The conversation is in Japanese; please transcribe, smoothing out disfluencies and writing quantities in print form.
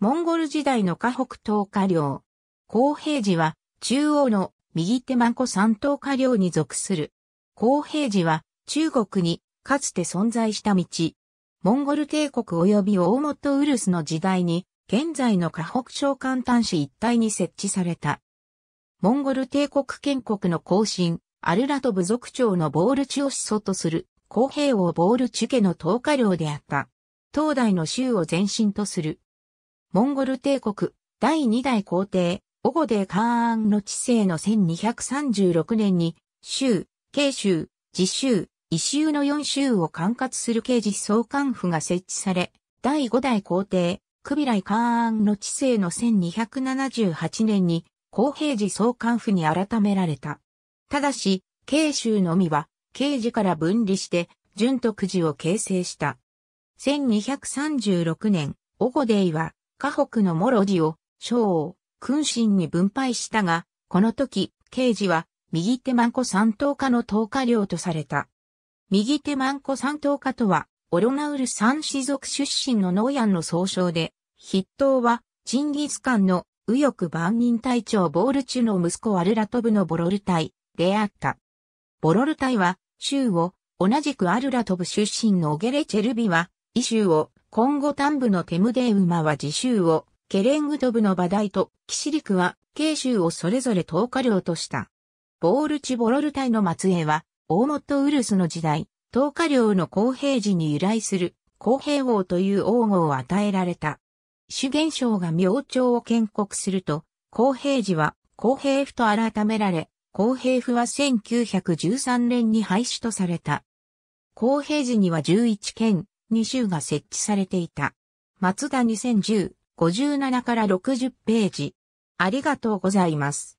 モンゴル時代の華北東華領。興平寺は中央の右手万古山東華領に属する。興平寺は中国にかつて存在した道。モンゴル帝国及び大本ウルスの時代に現在の華北省簡丹市一帯に設置された。モンゴル帝国建国の後身、アルラト部族長のボールチュを始祖とする興平王ボールチュ家の東華領であった。東大の州を前身とする。モンゴル帝国第2代皇帝、オゴデー・カーアンの治世の1236年に、州、慶州、慈州、伊州の4州を管轄する慶慈総管府が設置され、第5代皇帝、クビライ・カーアンの治世の1278年に、興平寺総管府に改められた。ただし、慶州のみは、慶寺から分離して、順徳寺を形成した。1236年、オゴデーは、華北の諸寺を、昭王、君臣に分配したが、この時、慶寺は、右手万古山東華の東華領とされた。右手万古山東華とは、オロナウル山氏族出身のノーヤンの総称で、筆頭は、チンギスカンの、右翼番人隊長ボールチュの息子アルラトブのボロル隊であった。ボロル隊は、州を、同じくアルラトブ出身のオゲレチェルビは、イ州を、コンゴ丹部のテムデーウマは自州を、ケレングトブのバダイとキシリクは、慶州をそれぞれ東華領とした。ボールチュボロル隊の末裔は、大本ウルスの時代、東華領の興平寺に由来する、興平王という王号を与えられた。朱元璋が明朝を建国すると、興平寺は興平府と改められ、興平府は1913年に廃止とされた。興平寺には11県、2州が設置されていた。松田2010、57から60ページ。ありがとうございます。